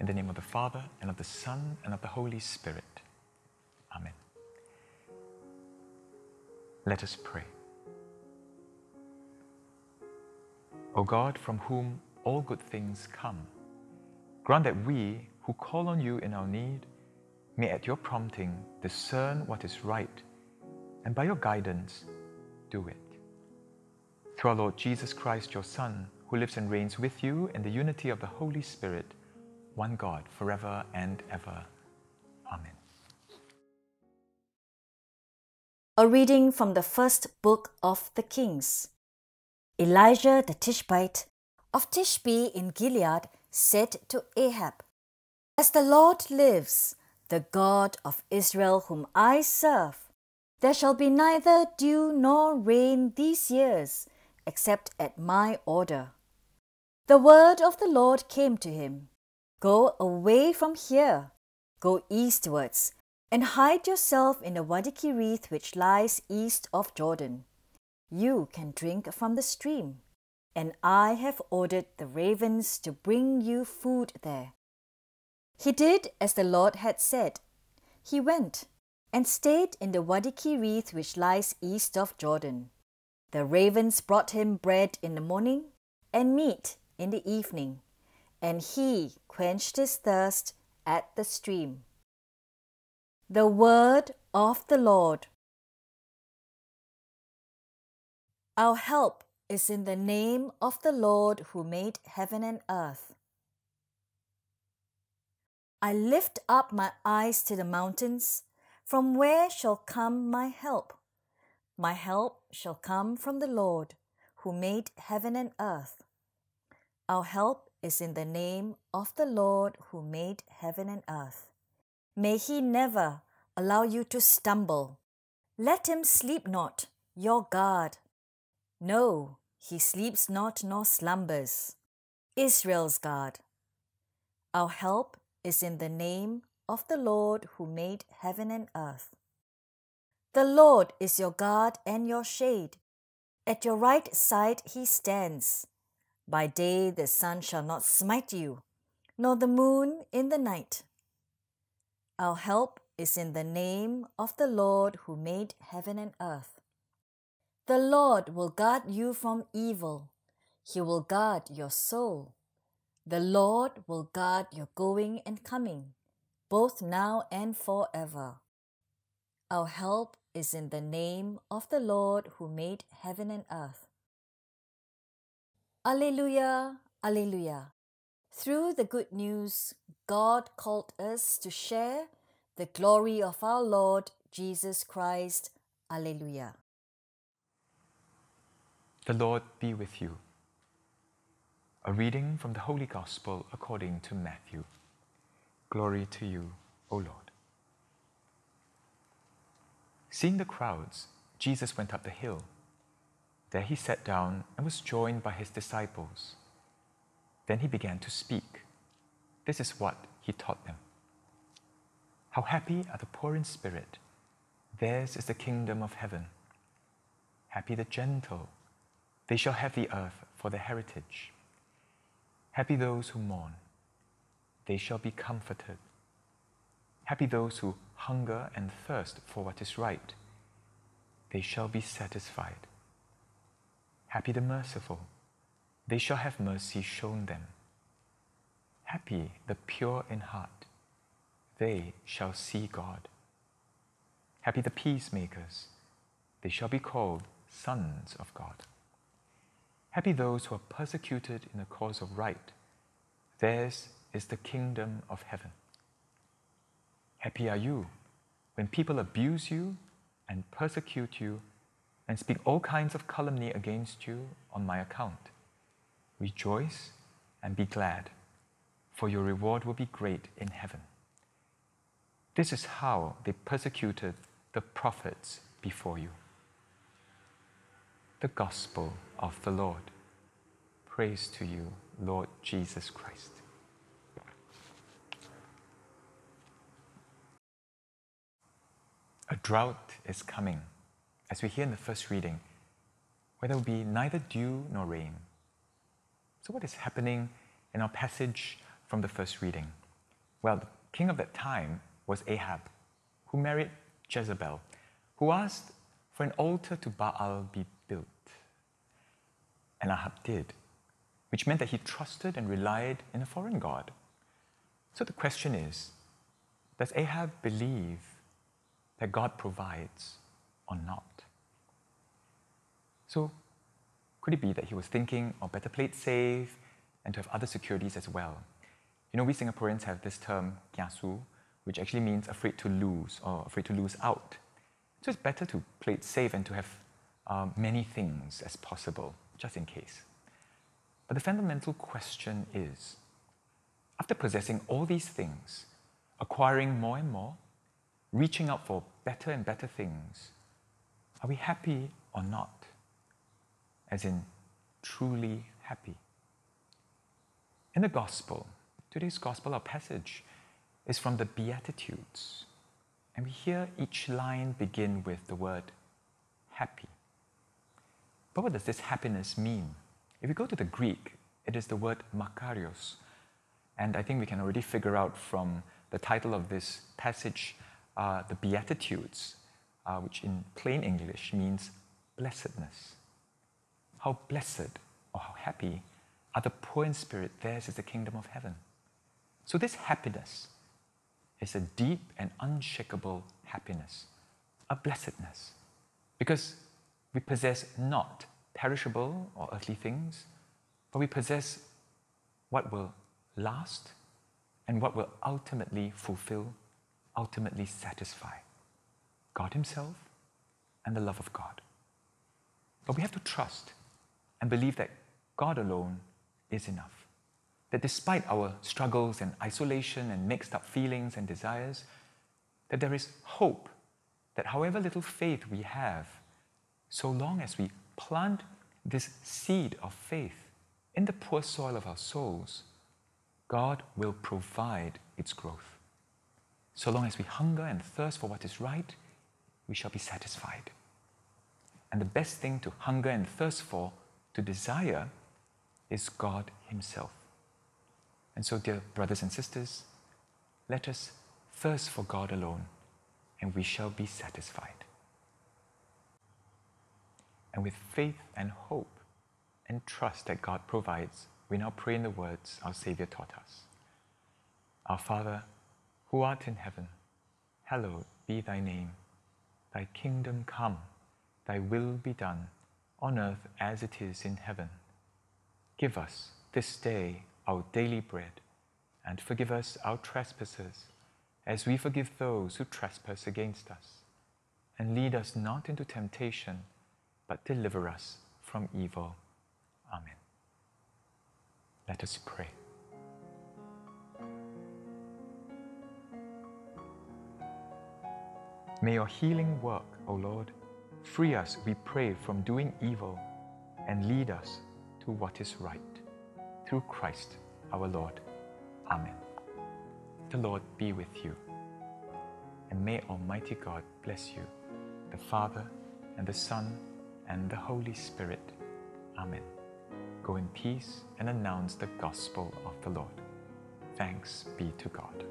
In the name of the Father, and of the Son, and of the Holy Spirit. Amen. Let us pray. O God, from whom all good things come, grant that we, who call on you in our need, may at your prompting discern what is right, and by your guidance, do it. Through our Lord Jesus Christ, your Son, who lives and reigns with you in the unity of the Holy Spirit, one God, forever and ever. Amen. A reading from the first book of the Kings. Elijah the Tishbite of Tishbe in Gilead said to Ahab, "As the Lord lives, the God of Israel whom I serve, there shall be neither dew nor rain these years, except at my order." The word of the Lord came to him, "Go away from here, go eastwards, and hide yourself in the Wadi Cherith which lies east of Jordan. You can drink from the stream, and I have ordered the ravens to bring you food there." He did as the Lord had said. He went and stayed in the Wadi Cherith which lies east of Jordan. The ravens brought him bread in the morning and meat in the evening, and he quenched his thirst at the stream. The word of the Lord. Our help is in the name of the Lord who made heaven and earth. I lift up my eyes to the mountains. From where shall come my help? My help shall come from the Lord, who made heaven and earth. Our help is in the name of the Lord who made heaven and earth. May he never allow you to stumble. Let him sleep not, your God. No, he sleeps not nor slumbers. Israel's God. Our help is in the name of the Lord who made heaven and earth. The Lord is your God and your shade. At your right side he stands. By day the sun shall not smite you, nor the moon in the night. Our help is in the name of the Lord who made heaven and earth. The Lord will guard you from evil. He will guard your soul. The Lord will guard your going and coming, both now and forever. Our help is in the name of the Lord who made heaven and earth. Alleluia, alleluia. Through the good news, God called us to share the glory of our Lord Jesus Christ. Alleluia. The Lord be with you. A reading from the Holy Gospel according to Matthew. Glory to you, O Lord. Seeing the crowds, Jesus went up the hill. There he sat down and was joined by his disciples. Then he began to speak. This is what he taught them. "How happy are the poor in spirit. Theirs is the kingdom of heaven. Happy the gentle. They shall have the earth for their heritage. Happy those who mourn. They shall be comforted. Happy those who hunger and thirst for what is right. They shall be satisfied. Happy the merciful. They shall have mercy shown them. Happy the pure in heart. They shall see God. Happy the peacemakers. They shall be called sons of God. Happy those who are persecuted in the cause of right. Theirs is the kingdom of heaven. Happy are you when people abuse you and persecute you and speak all kinds of calumny against you on my account. Rejoice and be glad, for your reward will be great in heaven. This is how they persecuted the prophets before you." The Gospel of the Lord. Praise to you, Lord Jesus Christ. A drought is coming, as we hear in the first reading, where there will be neither dew nor rain. So what is happening in our passage from the first reading? Well, the king of that time was Ahab, who married Jezebel, who asked for an altar to Baal be built. And Ahab did, which meant that he trusted and relied in a foreign god. So the question is, does Ahab believe that God provides or not? So could it be that he was thinking, oh, better play it safe and to have other securities as well? You know, we Singaporeans have this term, kiasu, which actually means afraid to lose or afraid to lose out. So it's better to play it safe and to have many things as possible, just in case. But the fundamental question is, after possessing all these things, acquiring more and more, reaching out for better and better things, are we happy or not? As in, truly happy. In the Gospel, today's Gospel, our passage, is from the Beatitudes. And we hear each line begin with the word happy. But what does this happiness mean? If we go to the Greek, it is the word makarios. And I think we can already figure out from the title of this passage, the Beatitudes, which in plain English means blessedness. How blessed or how happy are the poor in spirit, theirs is the kingdom of heaven. So this happiness is a deep and unshakable happiness, a blessedness, because we possess not perishable or earthly things, but we possess what will last and what will ultimately fulfill, ultimately satisfy God Himself and the love of God. But we have to trust and believe that God alone is enough. That despite our struggles and isolation and mixed up feelings and desires, that there is hope that however little faith we have, so long as we plant this seed of faith in the poor soil of our souls, God will provide its growth. So long as we hunger and thirst for what is right, we shall be satisfied. And the best thing to hunger and thirst for, to desire, is God Himself. And so, dear brothers and sisters, let us thirst for God alone, and we shall be satisfied. And with faith and hope and trust that God provides, we now pray in the words our Saviour taught us. Our Father, who art in heaven, hallowed be thy name. Thy kingdom come, thy will be done, on earth as it is in heaven. Give us this day our daily bread, and forgive us our trespasses, as we forgive those who trespass against us. And lead us not into temptation, but deliver us from evil. Amen. Let us pray. May your healing work, O Lord, free us, we pray, from doing evil, and lead us to what is right. Through Christ our Lord. Amen. The Lord be with you. And may Almighty God bless you, the Father, and the Son, and the Holy Spirit. Amen. Go in peace and announce the gospel of the Lord. Thanks be to God.